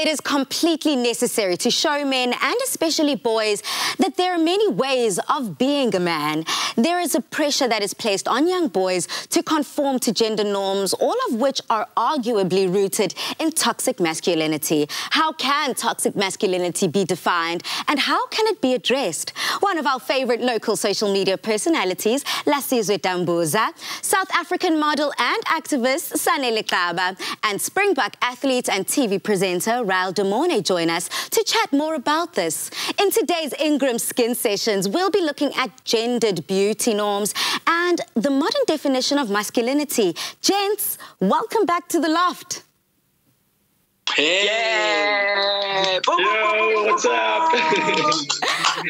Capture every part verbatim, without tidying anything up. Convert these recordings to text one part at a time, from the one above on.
it is completely necessary to show men, and especially boys, that there are many ways of being a man. There is a pressure that is placed on young boys to conform to gender norms, all of which are arguably rooted in toxic masculinity. How can toxic masculinity be defined, and how can it be addressed? One of our favorite local social media personalities, Lasizwe Dambuza, South African model and activist Sanele Xaba, and Springbok athlete and T V presenter Ryle De Morny join us to chat more about this. In today's Ingram Skin Sessions, we'll be looking at gendered beauty norms and the modern definition of masculinity. Gents, welcome back to the loft. Hey! Yeah. Yo, what's up?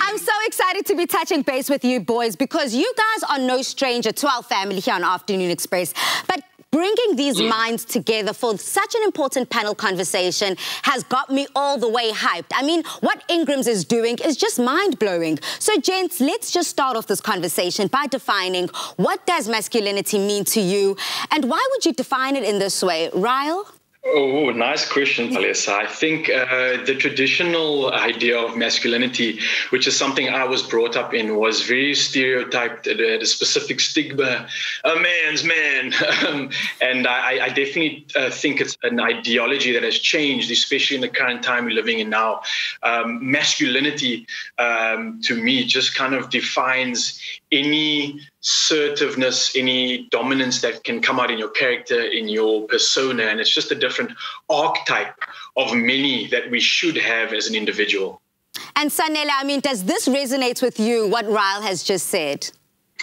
I'm so excited to be touching base with you boys, because you guys are no stranger to our family here on Afternoon Express. But bringing these mm. minds together for such an important panel conversation has got me all the way hyped. I mean, what Ingram's is doing is just mind-blowing. So, gents, let's just start off this conversation by defining, what does masculinity mean to you, and why would you define it in this way? Ryle? Oh, nice question, Palesa. I think uh, the traditional idea of masculinity, which is something I was brought up in, was very stereotyped. It had a specific stigma, a man's man. um, and I, I definitely uh, think it's an ideology that has changed, especially in the current time we're living in now. Um, masculinity, um, to me, just kind of defines any assertiveness, any dominance that can come out in your character, in your persona, and it's just a different archetype of many that we should have as an individual. And Sanele, I mean, does this resonate with you, what Ryle has just said?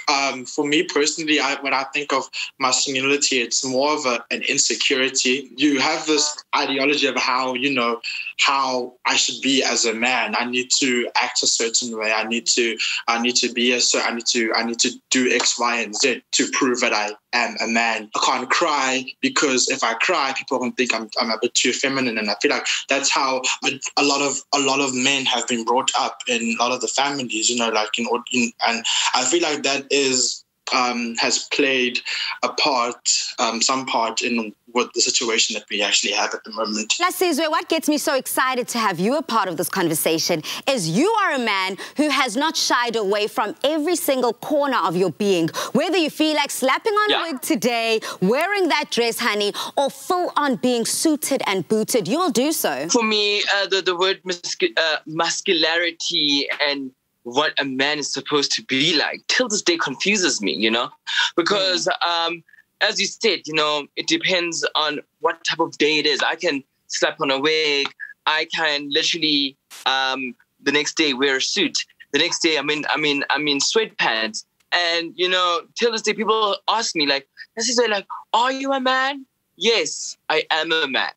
Um, for me personally, I, when I think of masculinity, it's more of a, an insecurity. You have this ideology of how, you know, how I should be as a man. I need to act a certain way. I need to, I need to be a certain, I need to, I need to do X, Y, and Z to prove that I am a man. I can't cry, because if I cry, people can think I'm, I'm a bit too feminine. And I feel like that's how a, a lot of, a lot of men have been brought up in a lot of the families, you know, like in, in and I feel like that is um, has played a part, um, some part in what the situation that we actually have at the moment. Lasizwe, what gets me so excited to have you a part of this conversation is you are a man who has not shied away from every single corner of your being, whether you feel like slapping on yeah. a wig today, wearing that dress, honey, or full on being suited and booted, you'll do so. For me, uh, the, the word muscu uh, muscularity and what a man is supposed to be like till this day confuses me, you know, because mm. um, as you said, you know, it depends on what type of day it is. I can slap on a wig. I can literally um, the next day wear a suit. The next day, I mean, I mean, I mean, sweatpants. And, you know, till this day, people ask me like, this is like, are you a man? Yes, I am a man.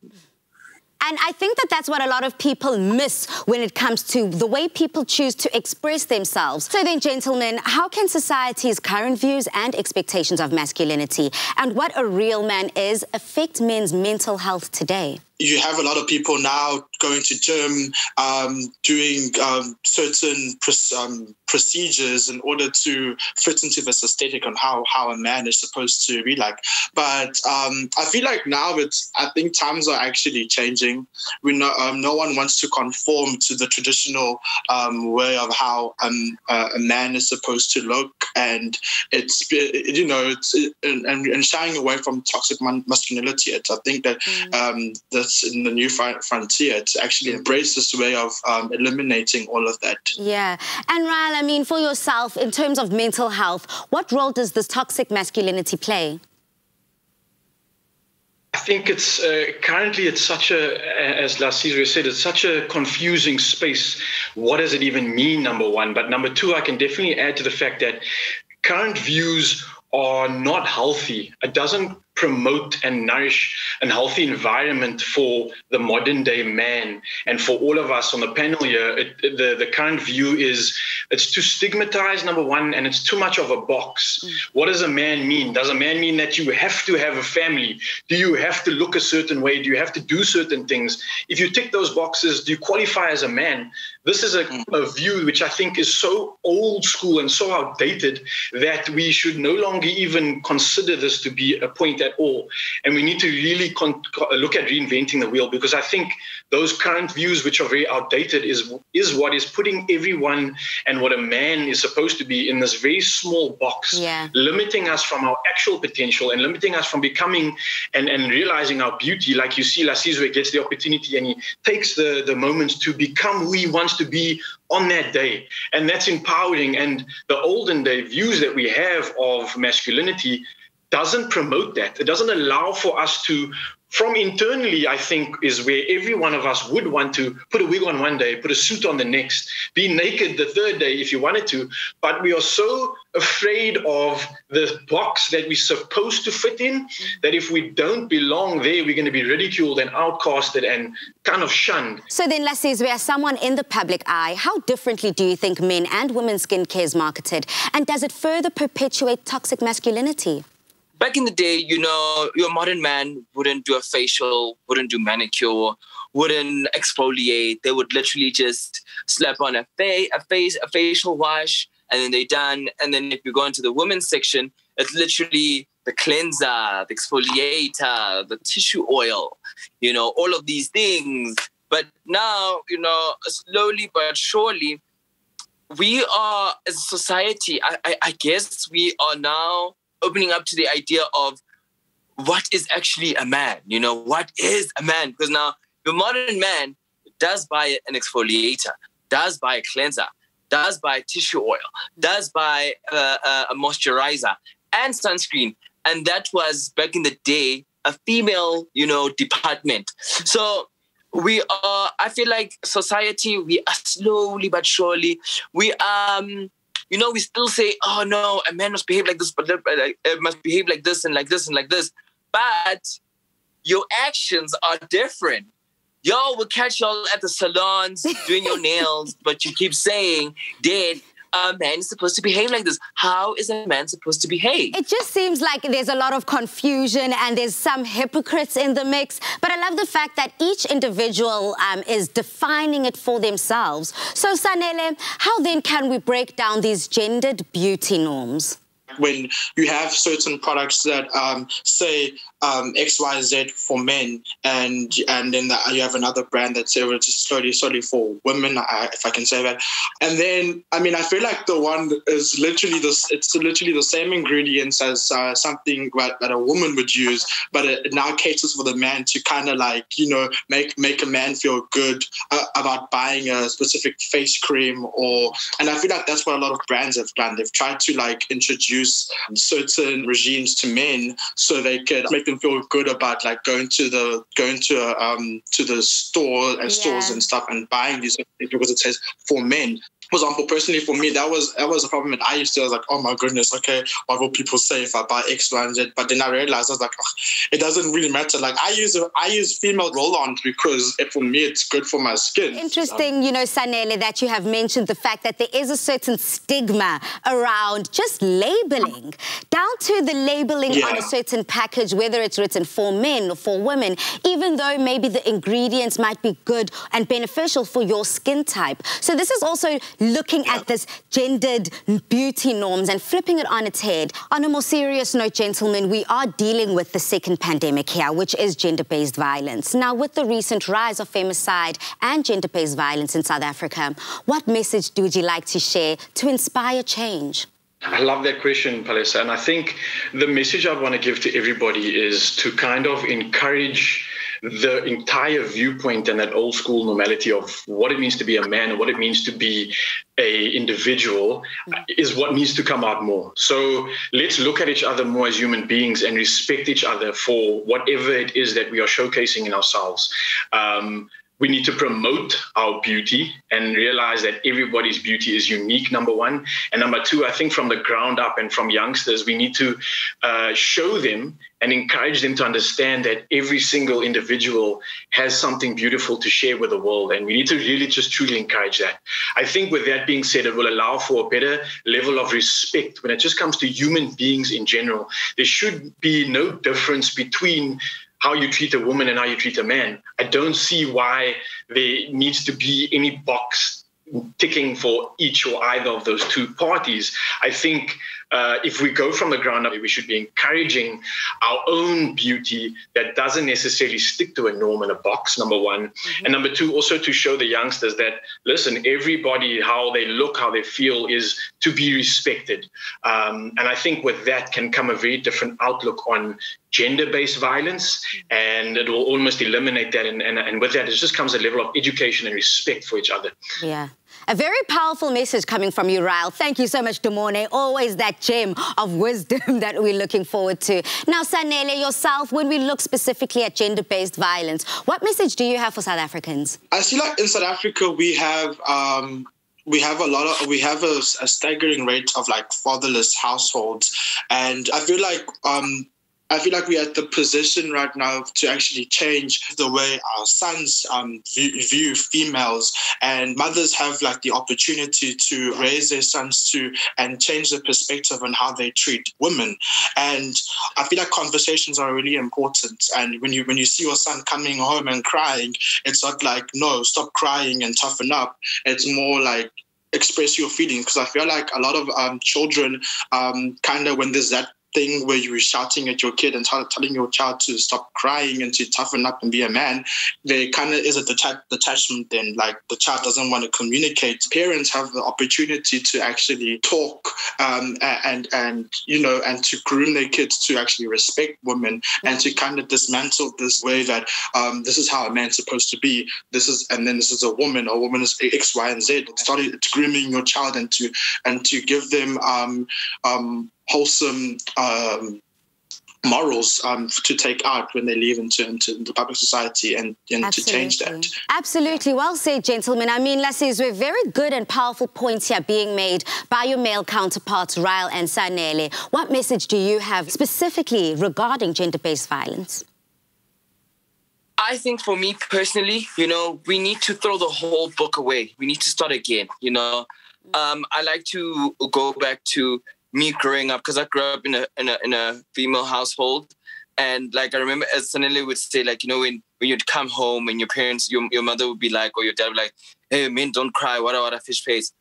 And I think that that's what a lot of people miss when it comes to the way people choose to express themselves. So then, gentlemen, how can society's current views and expectations of masculinity and what a real man is affect men's mental health today? You have a lot of people now going to gym, um, doing um, certain um, procedures in order to fit into this aesthetic on how, how a man is supposed to be like. But um, I feel like now it's, I think times are actually changing. We know, um, no one wants to conform to the traditional um, way of how um, uh, a man is supposed to look. And it's, you know, it's, and, and shying away from toxic masculinity. It's, I think that mm. um, the in the new frontier to actually embrace this way of um, eliminating all of that. Yeah. And Ryle, I mean, for yourself, in terms of mental health, what role does this toxic masculinity play? I think it's uh, currently it's such a, as Lasizwe said, it's such a confusing space. What does it even mean, number one? But number two, I can definitely add to the fact that current views are not healthy. It doesn't promote and nourish a healthy environment for the modern day man. And for all of us on the panel here, it, it, the, the current view is it's too stigmatized, number one, and it's too much of a box. Mm. What does a man mean? Does a man mean that you have to have a family? Do you have to look a certain way? Do you have to do certain things? If you tick those boxes, do you qualify as a man? This is a, a view which I think is so old school and so outdated that we should no longer even consider this to be a point at all. And we need to really con- look at reinventing the wheel, because I think those current views, which are very outdated, is, is what is putting everyone and what a man is supposed to be in this very small box, yeah. limiting us from our actual potential and limiting us from becoming and, and realizing our beauty. Like you see, Lasizwe gets the opportunity and he takes the, the moments to become who he wants to be on that day. And that's empowering. And the olden day views that we have of masculinity doesn't promote that. It doesn't allow for us to, from internally, I think, is where every one of us would want to put a wig on one day, put a suit on the next, be naked the third day if you wanted to. But we are so afraid of the box that we're supposed to fit in, that if we don't belong there, we're going to be ridiculed and outcasted and kind of shunned. So then, Lasizwe, as someone in the public eye, how differently do you think men and women's skincare is marketed? And does it further perpetuate toxic masculinity? Back in the day, you know, your modern man wouldn't do a facial, wouldn't do manicure, wouldn't exfoliate. They would literally just slap on a, fa- a face, a facial wash, and then they're done. And then if you go into the women's section, it's literally the cleanser, the exfoliator, the tissue oil, you know, all of these things. But now, you know, slowly but surely, we are, as a society, I, I, I guess we are now opening up to the idea of what is actually a man, you know, what is a man? Because now the modern man does buy an exfoliator, does buy a cleanser, does buy tissue oil, does buy uh, a moisturizer and sunscreen. And that was, back in the day, a female, you know, department. So we are, I feel like society, we are slowly but surely, we um. You know, we still say, oh, no, a man must behave like this, but it must behave like this and like this and like this. But your actions are different. Y'all will catch y'all at the salons doing your nails, but you keep saying, Dad, a man is supposed to behave like this. How is a man supposed to behave? It just seems like there's a lot of confusion and there's some hypocrites in the mix. But I love the fact that each individual um, is defining it for themselves. So, Sanele, how then can we break down these gendered beauty norms? When you have certain products that um, say um, X, Y, Z for men, and and then the, you have another brand that's just slowly, slowly for women, I, if I can say that. And then, I mean, I feel like the one is literally this. It's literally the same ingredients as uh, something that, that a woman would use, but it now caters for the man to kind of like, you know, make make a man feel good uh, about buying a specific face cream, or and I feel like that's what a lot of brands have done. They've tried to like introduce certain regimes to men so they could make them feel good about like going to the going to um to the store and yeah. stores and stuff and buying these things because it says for men. For example, personally for me, that was that was a problem that I used to. I was like, oh my goodness, okay, what will people say if I buy X, Y, and Z? But then I realized I was like, oh, it doesn't really matter. Like I use I use female roll-ons because it, for me it's good for my skin. Interesting, um, you know, Sanele, that you have mentioned the fact that there is a certain stigma around just labeling, down to the labeling yeah. on a certain package, whether it's written for men or for women, even though maybe the ingredients might be good and beneficial for your skin type. So this is also looking at this gendered beauty norms and flipping it on its head. On a more serious note, gentlemen, we are dealing with the second pandemic here, which is gender-based violence. Now, with the recent rise of femicide and gender-based violence in South Africa, what message would you like to share to inspire change? I love that question, Palesa. And I think the message I want to give to everybody is to kind of encourage the entire viewpoint and that old school normality of what it means to be a man and what it means to be a individual is what needs to come out more. So let's look at each other more as human beings and respect each other for whatever it is that we are showcasing in ourselves. Um, We need to promote our beauty and realize that everybody's beauty is unique, number one. And number two, I think from the ground up and from youngsters, we need to uh, show them and encourage them to understand that every single individual has something beautiful to share with the world. And we need to really just truly encourage that. I think with that being said, it will allow for a better level of respect when it just comes to human beings in general. There should be no difference between how you treat a woman and how you treat a man. I don't see why there needs to be any box ticking for each or either of those two parties. I think uh, if we go from the ground up, we should be encouraging our own beauty that doesn't necessarily stick to a norm and a box, number one. Mm-hmm. And number two, also to show the youngsters that, listen, everybody, how they look, how they feel is to be respected. Um, and I think with that can come a very different outlook on gender-based violence, and it will almost eliminate that. And, and, and with that, it just comes a level of education and respect for each other. Yeah. A very powerful message coming from you, Ryle. Thank you so much, De Morny. Always that gem of wisdom that we're looking forward to. Now, Sanele, yourself, when we look specifically at gender-based violence, what message do you have for South Africans? I feel like in South Africa, we have... Um We have a lot of, we have a, a staggering rate of like fatherless households. And I feel like, um, I feel like we're at the position right now to actually change the way our sons um, view, view females, and mothers have like the opportunity to raise their sons to and change the perspective on how they treat women. And I feel like conversations are really important. And when you when you see your son coming home and crying, it's not like, no, stop crying and toughen up. It's more like, express your feelings. Because I feel like a lot of um, children um, kind of, when there's that thing where you were shouting at your kid and t telling your child to stop crying and to toughen up and be a man, there kind of is a deta detachment then. Like, the child doesn't want to communicate. Parents have the opportunity to actually talk um, and, and, you know, and to groom their kids to actually respect women and to kind of dismantle this way that um, this is how a man's supposed to be. This is, and then this is a woman, or a woman is X, Y, and Z. Start grooming your child and to, and to give them, um, um, wholesome um, morals um, to take out when they leave into, into the public society, and, and to change that. Absolutely. Well said, gentlemen. I mean, Lasizwe, very good and powerful points here being made by your male counterparts, Ryle and Sanele. What message do you have specifically regarding gender-based violence? I think for me personally, you know, we need to throw the whole book away. We need to start again, you know. Um, I like to go back to me growing up, because I grew up in a, in a in a female household, and like I remember, as Sanele would say, like, you know, when, when you'd come home and your parents, your your mother would be like, or your dad would be like, "Hey, men don't cry, wada wada fish face."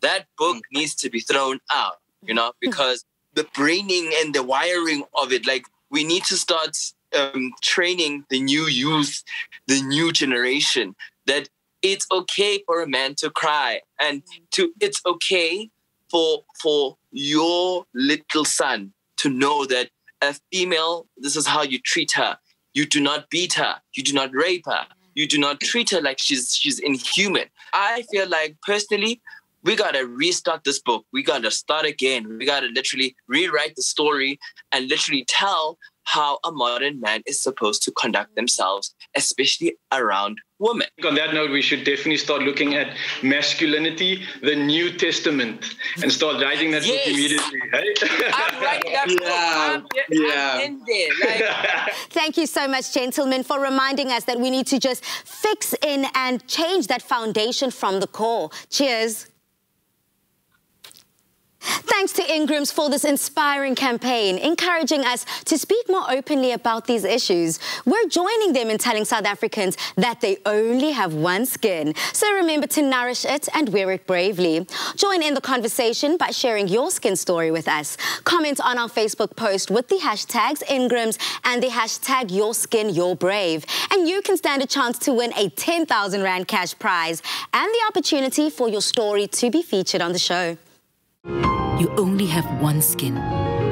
That book mm. needs to be thrown out, you know, because the braining and the wiring of it, like, we need to start um, training the new youth, the new generation, that it's okay for a man to cry, and to it's okay for for your little son to know that a female, this is how you treat her. You do not beat her. You do not rape her. You do not treat her like she's she's inhuman. I feel like, personally, we got to restart this book. We got to start again. We got to literally rewrite the story and literally tell how a modern man is supposed to conduct themselves, especially around women. On that note, we should definitely start looking at masculinity, the New Testament, and start writing that yes. book immediately. Hey? I'm writing that yeah. book. I'm, yeah. I'm in there. Like. Thank you so much, gentlemen, for reminding us that we need to just fix in and change that foundation from the core. Cheers. Thanks to Ingrams for this inspiring campaign, encouraging us to speak more openly about these issues. We're joining them in telling South Africans that they only have one skin. So remember to nourish it and wear it bravely. Join in the conversation by sharing your skin story with us. Comment on our Facebook post with the hashtags Ingrams and the hashtag Your Skin Your Brave. And you can stand a chance to win a ten thousand rand cash prize and the opportunity for your story to be featured on the show. You only have one skin.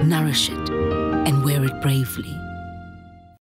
Nourish it and wear it bravely.